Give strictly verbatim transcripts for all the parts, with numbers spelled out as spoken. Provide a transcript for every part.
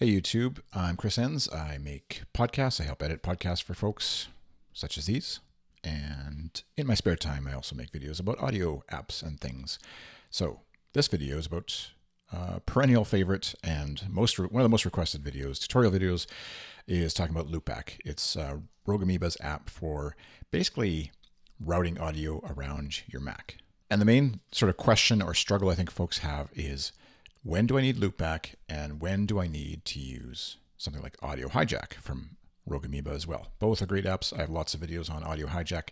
Hey YouTube, I'm Chris Enns. I make podcasts. I help edit podcasts for folks such as these. And in my spare time, I also make videos about audio apps and things. So this video is about uh, perennial favorite and most one of the most requested videos, tutorial videos, is talking about Loopback. It's uh, Rogue Amoeba's app for basically routing audio around your Mac. And the main sort of question or struggle I think folks have is, when do I need Loopback, and when do I need to use something like Audio Hijack from Rogue Amoeba as well? Both are great apps. I have lots of videos on Audio Hijack.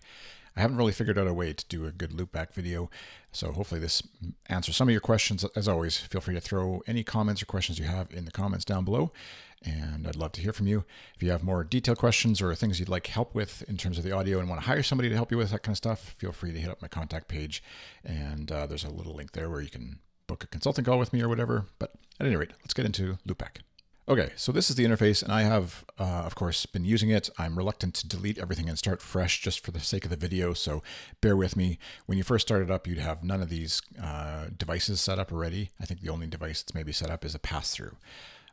I haven't really figured out a way to do a good Loopback video, so hopefully this answers some of your questions. As always, feel free to throw any comments or questions you have in the comments down below, and I'd love to hear from you. If you have more detailed questions or things you'd like help with in terms of the audio and want to hire somebody to help you with that kind of stuff, feel free to hit up my contact page, and uh, there's a little link there where you can book a consulting call with me or whatever. But at any rate, let's get into Loopback. Okay, so this is the interface, and I have, uh, of course, been using it. I'm reluctant to delete everything and start fresh just for the sake of the video, so bear with me. When you first started up, you'd have none of these uh, devices set up already. I think the only device that's maybe set up is a pass-through.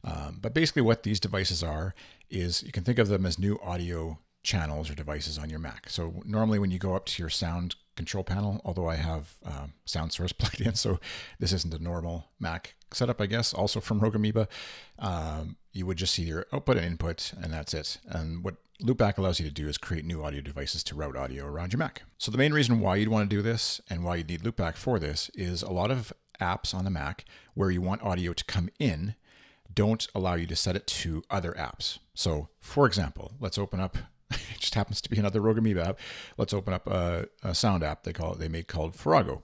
Um, but basically what these devices are is you can think of them as new audio channels or devices on your Mac. So normally when you go up to your sound control panel, although I have uh, Sound Source plugged in, so this isn't a normal Mac setup, I guess, also from Rogue Amoeba, um, you would just see your output and input, and that's it. And what Loopback allows you to do is create new audio devices to route audio around your Mac. So the main reason why you'd want to do this and why you need Loopback for this is a lot of apps on the Mac where you want audio to come in don't allow you to set it to other apps. So for example, let's open up it just happens to be another Rogue Amoeba app. Let's open up a, a sound app they call it. They make called Farrago.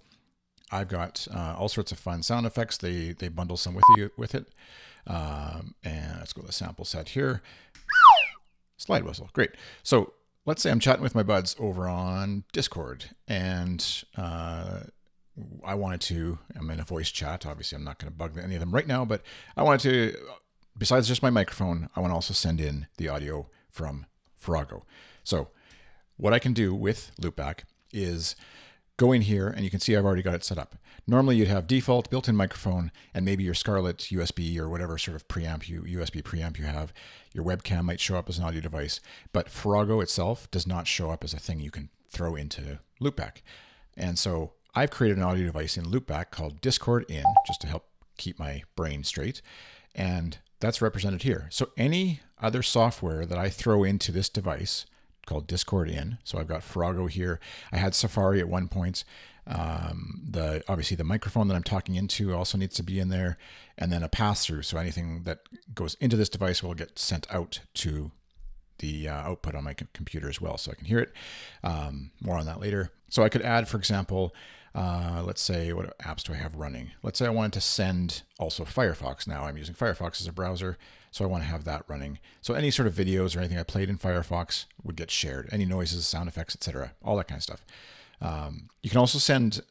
I've got uh, all sorts of fun sound effects. They they bundle some with you with it. Um, and let's go to the sample set here. Slide whistle, great. So let's say I'm chatting with my buds over on Discord, and uh, I wanted to. I'm in a voice chat. Obviously, I'm not going to bug any of them right now. But I wanted to. Besides just my microphone, I want to also send in the audio from Farrago. So what I can do with Loopback is go in here, and you can see I've already got it set up. Normally you'd have default built-in microphone and maybe your Scarlett U S B or whatever sort of preamp you U S B preamp you have. Your webcam might show up as an audio device, but Farrago itself does not show up as a thing you can throw into Loopback. And so I've created an audio device in Loopback called Discord In, just to help keep my brain straight. And that's represented here. So any other software that I throw into this device called Discord In, so I've got Farrago here. I had Safari at one point. Um, the obviously the microphone that I'm talking into also needs to be in there, and then a pass-through. So anything that goes into this device will get sent out to the uh, output on my computer as well, so I can hear it. Um, more on that later. So I could add, for example, Uh, let's say, what apps do I have running? Let's say I wanted to send also Firefox. Now I'm using Firefox as a browser, so I want to have that running. So any sort of videos or anything I played in Firefox would get shared. Any noises, sound effects, et cetera, all that kind of stuff. Um, you can also send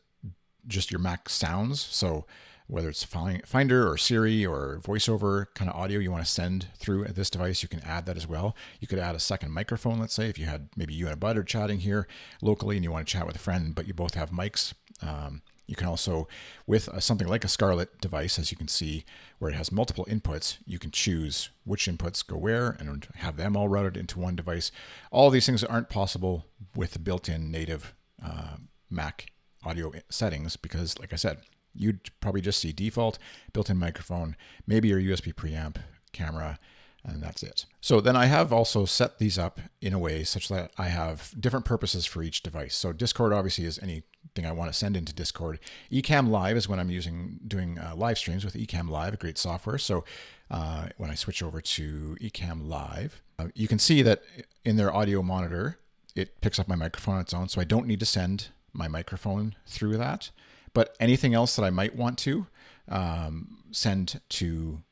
just your Mac sounds. So whether it's Finder or Siri or VoiceOver kind of audio you want to send through at this device, you can add that as well. You could add a second microphone, let's say, if you had maybe you and a bud are chatting here locally and you want to chat with a friend, but you both have mics. Um, you can also, with a, something like a Scarlett device, as you can see, where it has multiple inputs, you can choose which inputs go where and have them all routed into one device. All these things aren't possible with the built-in native uh, Mac audio settings because, like I said, you'd probably just see default, built-in microphone, maybe your U S B preamp, camera, and that's it. So then I have also set these up in a way such that I have different purposes for each device. So Discord obviously is anything I want to send into Discord. Ecamm Live is when I'm using doing uh, live streams with Ecamm Live, a great software. So uh, when I switch over to Ecamm Live, uh, you can see that in their audio monitor, it picks up my microphone on its own. So I don't need to send my microphone through that. But anything else that I might want to um, send to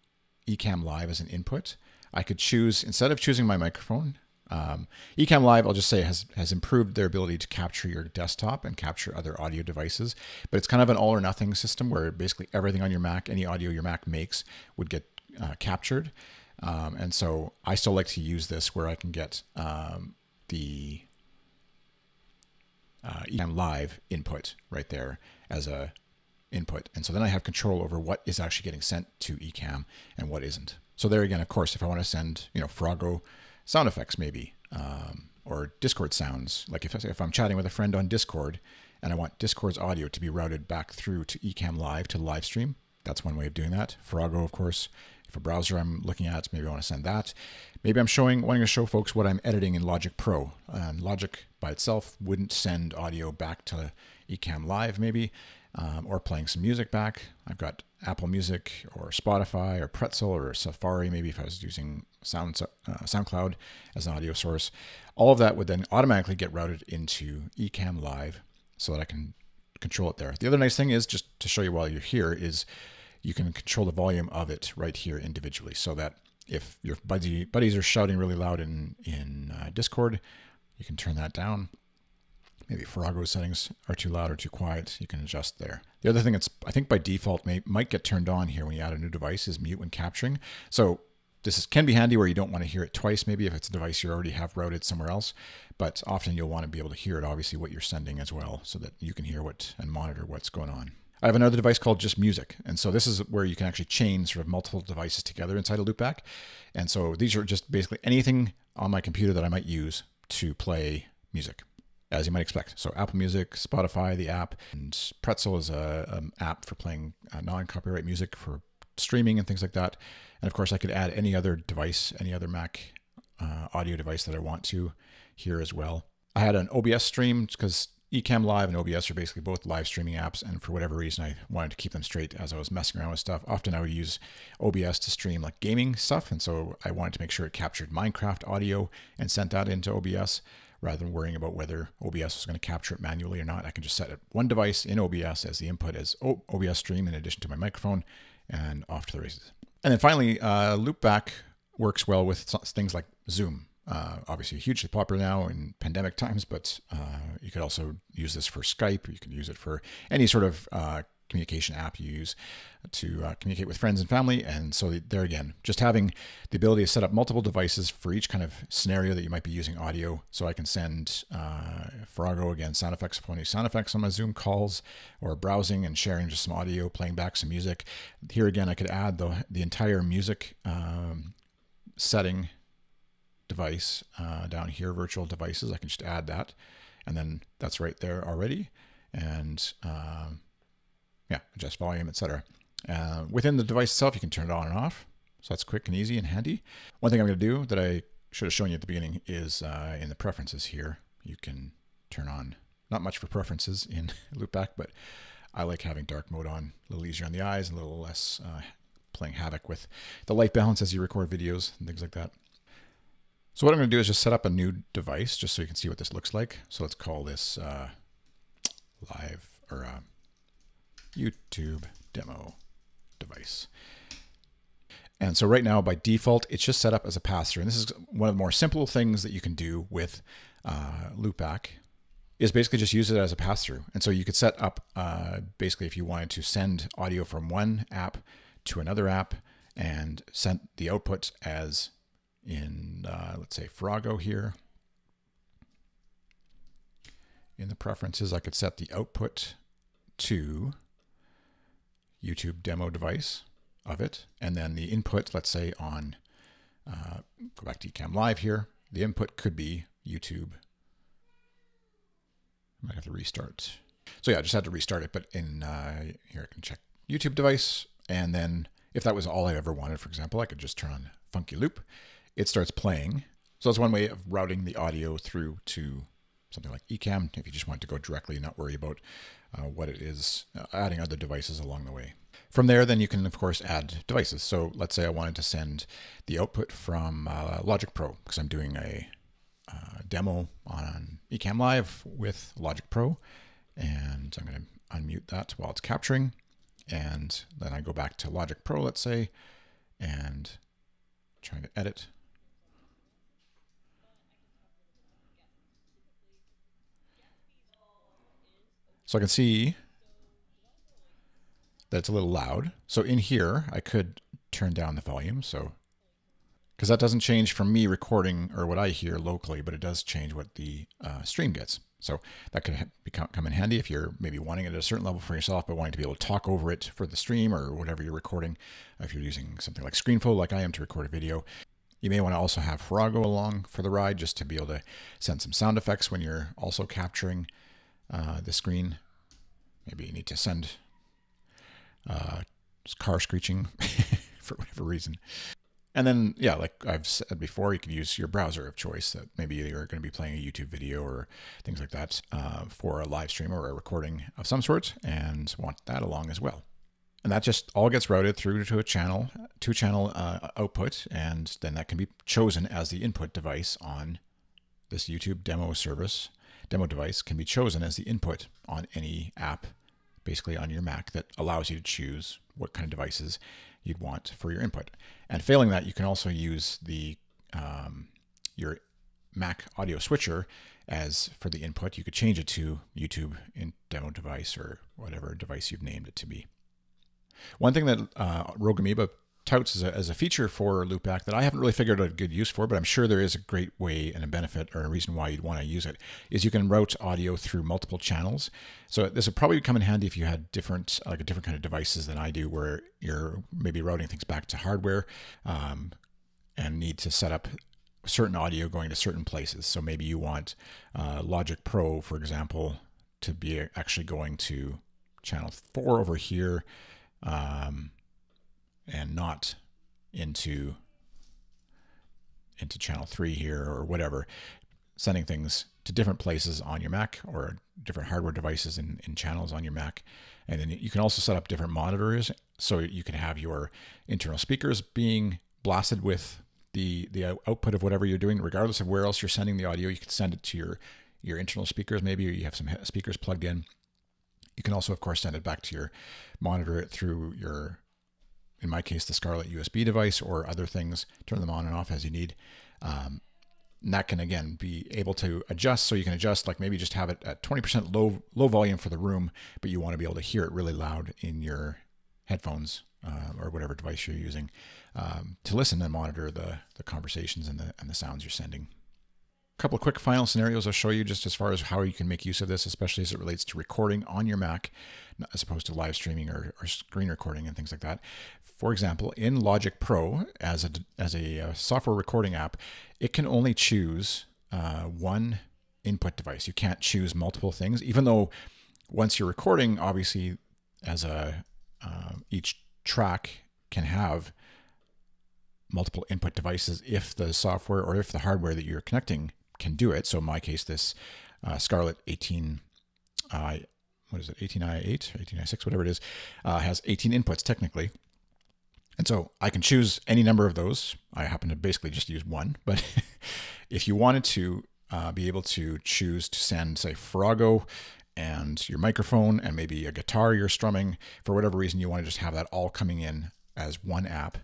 Ecamm Live as an input, I could choose, instead of choosing my microphone, um, Ecamm Live, I'll just say, has, has improved their ability to capture your desktop and capture other audio devices. But it's kind of an all or nothing system where basically everything on your Mac, any audio your Mac makes, would get uh, captured. Um, and so I still like to use this where I can get um, the Uh, Ecamm Live input right there as a input. And so then I have control over what is actually getting sent to Ecamm and what isn't. So there again, of course, if I want to send, you know, Farrago sound effects maybe, um, or Discord sounds, like if, if I'm chatting with a friend on Discord and I want Discord's audio to be routed back through to Ecamm Live to live stream, that's one way of doing that. Farrago, of course, if a browser I'm looking at, maybe I want to send that. Maybe I'm showing, wanting to show folks what I'm editing in Logic Pro. Um, Logic by itself wouldn't send audio back to Ecamm Live maybe, um, or playing some music back. I've got Apple Music or Spotify or Pretzel or Safari, maybe if I was using Sound, uh, SoundCloud as an audio source. All of that would then automatically get routed into Ecamm Live so that I can control it there. The other nice thing is, just to show you while you're here, is you can control the volume of it right here individually, so that if your buddy, buddies are shouting really loud in, in uh, Discord, you can turn that down. Maybe Farrago settings are too loud or too quiet. You can adjust there. The other thing that's, I think by default, may, might get turned on here when you add a new device is mute when capturing. So this is, can be handy where you don't want to hear it twice, maybe if it's a device you already have routed somewhere else. But often you'll want to be able to hear it, obviously, what you're sending as well, so that you can hear what and monitor what's going on. I have another device called Just Music. And so this is where you can actually chain sort of multiple devices together inside of Loopback. And so these are just basically anything on my computer that I might use to play music, as you might expect. So Apple Music, Spotify, the app, and Pretzel is a, an app for playing uh, non-copyright music for streaming and things like that. And of course, I could add any other device, any other Mac uh, audio device that I want to here as well. I had an O B S stream because Ecamm Live and O B S are basically both live streaming apps, and for whatever reason I wanted to keep them straight as I was messing around with stuff. Often I would use O B S to stream like gaming stuff, and so I wanted to make sure it captured Minecraft audio and sent that into O B S rather than worrying about whether O B S was going to capture it manually or not. I can just set it one device in O B S as the input as O B S stream in addition to my microphone, and off to the races. And then finally, uh, Loopback works well with things like Zoom. Uh, obviously hugely popular now in pandemic times, but uh, you could also use this for Skype. You can use it for any sort of uh, communication app you use to uh, communicate with friends and family. And so there again, just having the ability to set up multiple devices for each kind of scenario that you might be using audio. So I can send uh, Farrago, again, sound effects, if I want to use sound effects on my Zoom calls, or browsing and sharing just some audio, playing back some music. Here again, I could add the, the entire music um, setting device uh, down here, virtual devices. I can just add that, and then that's right there already. And um, yeah, adjust volume, et cetera. Uh, within the device itself, you can turn it on and off. So that's quick and easy and handy. One thing I'm going to do that I should have shown you at the beginning is uh, in the preferences here, you can turn on, not much for preferences in Loopback, but I like having dark mode on, a little easier on the eyes, and a little less uh, playing havoc with the light balance as you record videos and things like that. So what I'm going to do is just set up a new device just so you can see what this looks like. So let's call this uh, live or uh, YouTube demo device. And so right now, by default, it's just set up as a pass-through. And this is one of the more simple things that you can do with uh, Loopback, is basically just use it as a pass-through. And so you could set up uh, basically if you wanted to send audio from one app to another app and send the output as in, uh, let's say, Farrago here. In the preferences, I could set the output to YouTube demo device of it. And then the input, let's say on, uh, go back to Ecamm Live here. The input could be YouTube. I might have to restart. So yeah, I just had to restart it. But in uh, here, I can check YouTube device. And then if that was all I ever wanted, for example, I could just turn on Funky Loop. It starts playing. So that's one way of routing the audio through to something like Ecamm, if you just want to go directly and not worry about uh, what it is, uh, adding other devices along the way. From there, then you can, of course, add devices. So let's say I wanted to send the output from uh, Logic Pro, because I'm doing a uh, demo on Ecamm Live with Logic Pro. And I'm going to unmute that while it's capturing. And then I go back to Logic Pro, let's say, and trying to edit. So I can see that it's a little loud. So in here, I could turn down the volume. So because that doesn't change from me recording or what I hear locally, but it does change what the uh, stream gets. So that could become, come in handy if you're maybe wanting it at a certain level for yourself, but wanting to be able to talk over it for the stream or whatever you're recording. If you're using something like ScreenFlow, like I am, to record a video, you may want to also have Farrago along for the ride, just to be able to send some sound effects when you're also capturing uh, the screen. Maybe you need to send uh, car screeching for whatever reason. And then, yeah, like I've said before, you could use your browser of choice. That maybe you're going to be playing a YouTube video or things like that uh, for a live stream or a recording of some sort, and want that along as well. And that just all gets routed through to a channel, to channel uh, output, and then that can be chosen as the input device on this YouTube demo service. Demo device can be chosen as the input on any app, basically on your Mac, that allows you to choose what kind of devices you'd want for your input. And failing that, you can also use the um, your Mac audio switcher as for the input. You could change it to YouTube in demo device or whatever device you've named it to be. One thing that uh, Rogue Amoeba touts as a, as a feature for Loopback that I haven't really figured out a good use for, but I'm sure there is a great way and a benefit or a reason why you'd want to use it, is you can route audio through multiple channels. So this would probably come in handy if you had different, like a different kind of devices than I do, where you're maybe routing things back to hardware um, and need to set up certain audio going to certain places. So maybe you want uh, Logic Pro, for example, to be actually going to channel four over here, um, and not into into channel three here or whatever, sending things to different places on your Mac or different hardware devices in, in channels on your Mac. And then you can also set up different monitors, so you can have your internal speakers being blasted with the, the output of whatever you're doing, regardless of where else you're sending the audio. You can send it to your, your internal speakers, maybe, or you have some speakers plugged in. You can also, of course, send it back to your monitor through your, in my case, the Scarlett U S B device or other things, turn them on and off as you need. Um, and that can, again, be able to adjust. So you can adjust, like maybe just have it at twenty percent low low volume for the room, but you want to be able to hear it really loud in your headphones uh, or whatever device you're using um, to listen and monitor the, the conversations and the, and the sounds you're sending. A couple of quick final scenarios I'll show you just as far as how you can make use of this, especially as it relates to recording on your Mac, as opposed to live streaming or, or screen recording and things like that. For example, in Logic Pro, as a, as a software recording app, it can only choose uh, one input device. You can't choose multiple things, even though once you're recording, obviously, as a uh, each track can have multiple input devices if the software or if the hardware that you're connecting can do it. So in my case, this uh, Scarlett eighteen, uh, what is it, eighteen i eight, eighteen i six, whatever it is, uh, has eighteen inputs technically. And so I can choose any number of those. I happen to basically just use one, but if you wanted to uh, be able to choose to send, say, Farrago and your microphone and maybe a guitar you're strumming, for whatever reason, you want to just have that all coming in as one app,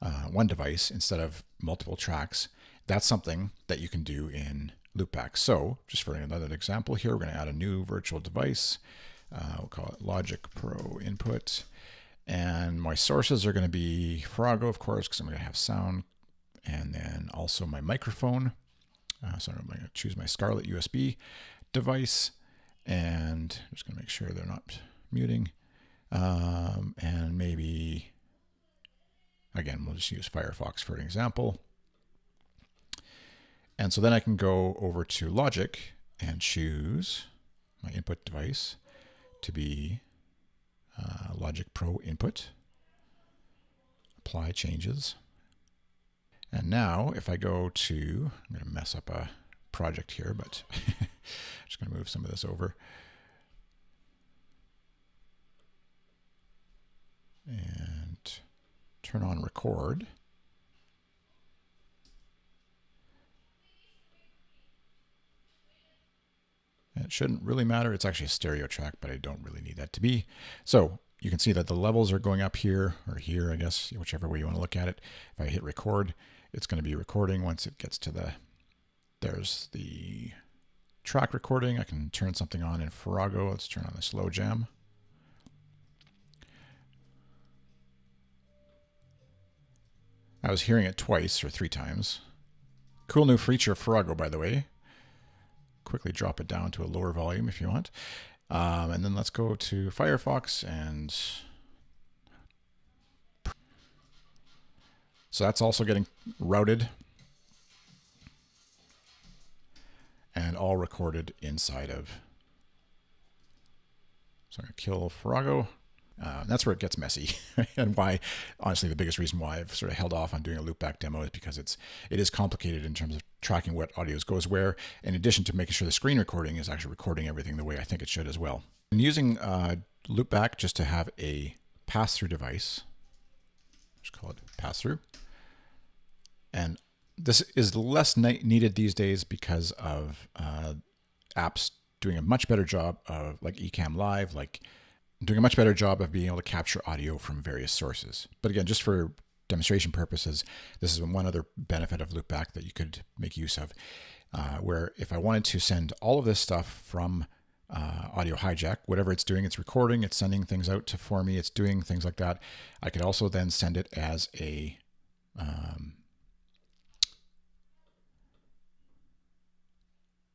uh, one device instead of multiple tracks, that's something that you can do in Loopback. So just for another example here, we're going to add a new virtual device. Uh, we'll call it Logic Pro Input. And my sources are going to be Farrago, of course, because I'm going to have sound, and then also my microphone. Uh, so I'm going to choose my Scarlett U S B device, and I'm just going to make sure they're not muting. Um, and maybe, again, we'll just use Firefox for an example. And so then I can go over to Logic and choose my input device to be Uh, Logic Pro Input, apply changes. And now if I go to, I'm going to mess up a project here, but I'm just going to move some of this over. And turn on record. It shouldn't really matter. It's actually a stereo track, but I don't really need that to be. So you can see that the levels are going up here or here, I guess, whichever way you want to look at it. If I hit record, it's going to be recording once it gets to the, there's the track recording. I can turn something on in Farrago. Let's turn on the slow jam. I was hearing it twice or three times. Cool new feature of Farrago, by the way. Quickly drop it down to a lower volume if you want. Um, and then let's go to Firefox, and so that's also getting routed and all recorded inside of. So I'm gonna kill Farrago. Uh, that's where it gets messy, and why, honestly, the biggest reason why I've sort of held off on doing a loopback demo is because it's it is complicated in terms of tracking what audios goes where, in addition to making sure the screen recording is actually recording everything the way I think it should as well. I'm using uh, loopback just to have a pass-through device. Just call it pass-through. And this is less needed these days because of uh, apps doing a much better job of, like Ecamm Live, like doing a much better job of being able to capture audio from various sources. But again, just for demonstration purposes, this is one other benefit of Loopback that you could make use of, uh, where if I wanted to send all of this stuff from uh, Audio Hijack, whatever it's doing, it's recording, it's sending things out to for me, it's doing things like that. I could also then send it as a, um,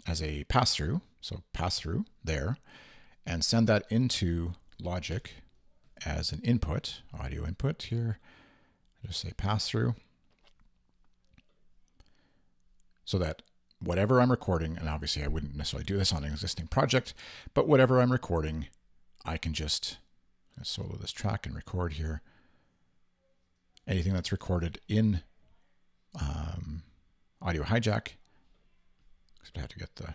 as a pass-through, so pass-through there, and send that into Logic as an input, audio input here. Just say pass through, so that whatever I'm recording, and obviously I wouldn't necessarily do this on an existing project, but whatever I'm recording, I can just solo this track and record here. Anything that's recorded in um, Audio Hijack, except I have to get the,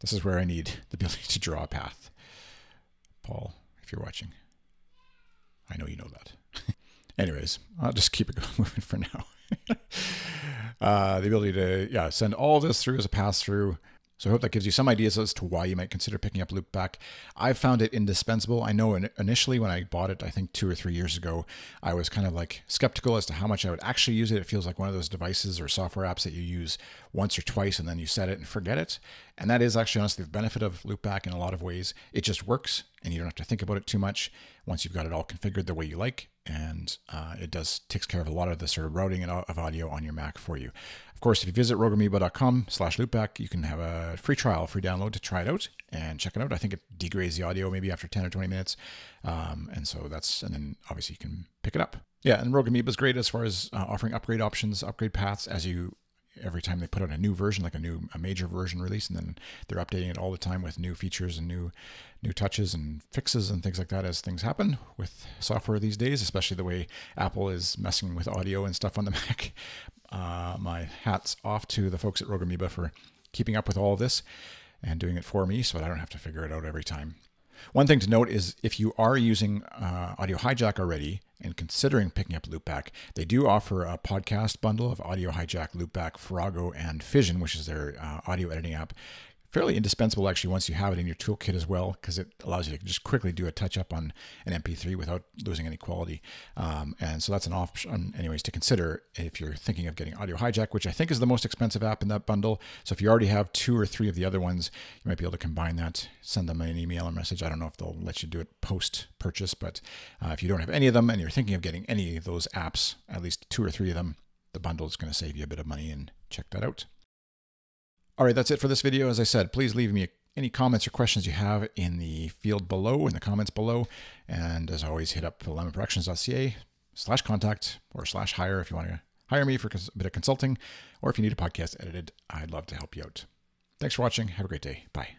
this is where I need the ability to draw a path. Paul, if you're watching, I know you know that. Anyways, I'll just keep it going, moving for now. uh, the ability to yeah send all this through as a pass-through. So I hope that gives you some ideas as to why you might consider picking up Loopback. I've found it indispensable. I know in, initially when I bought it, I think two or three years ago, I was kind of like skeptical as to how much I would actually use it. It feels like one of those devices or software apps that you use once or twice and then you set it and forget it. And that is actually honestly the benefit of Loopback in a lot of ways. It just works and you don't have to think about it too much once you've got it all configured the way you like. And uh, it does takes care of a lot of the sort of routing and of audio on your Mac for you. Of course, if you visit rogue amoeba dot com slash loopback, you can have a free trial, free download to try it out and check it out. I think it degrades the audio maybe after ten or twenty minutes. Um, and so that's, and then obviously you can pick it up. Yeah, and Rogue Amoeba is great as far as uh, offering upgrade options, upgrade paths as you, every time they put out a new version, like a new, a major version release, and then they're updating it all the time with new features and new, new touches and fixes and things like that as things happen with software these days, especially the way Apple is messing with audio and stuff on the Mac. Uh, my hat's off to the folks at Rogue Amoeba for keeping up with all of this and doing it for me so that I don't have to figure it out every time. One thing to note is if you are using uh, Audio Hijack already and considering picking up Loopback, they do offer a podcast bundle of Audio Hijack, Loopback, Farrago, and Fission, which is their uh, audio editing app. Fairly indispensable, actually, once you have it in your toolkit as well, because it allows you to just quickly do a touch-up on an M P three without losing any quality. Um, and so that's an option, anyways, to consider if you're thinking of getting Audio Hijack, which I think is the most expensive app in that bundle. So if you already have two or three of the other ones, you might be able to combine that, send them an email or message. I don't know if they'll let you do it post-purchase, but uh, if you don't have any of them and you're thinking of getting any of those apps, at least two or three of them, the bundle is going to save you a bit of money, and check that out. All right, that's it for this video. As I said, please leave me any comments or questions you have in the field below, in the comments below. And as always, hit up lemonproductions.ca slash contact or slash hire if you want to hire me for a bit of consulting, or if you need a podcast edited, I'd love to help you out. Thanks for watching. Have a great day. Bye.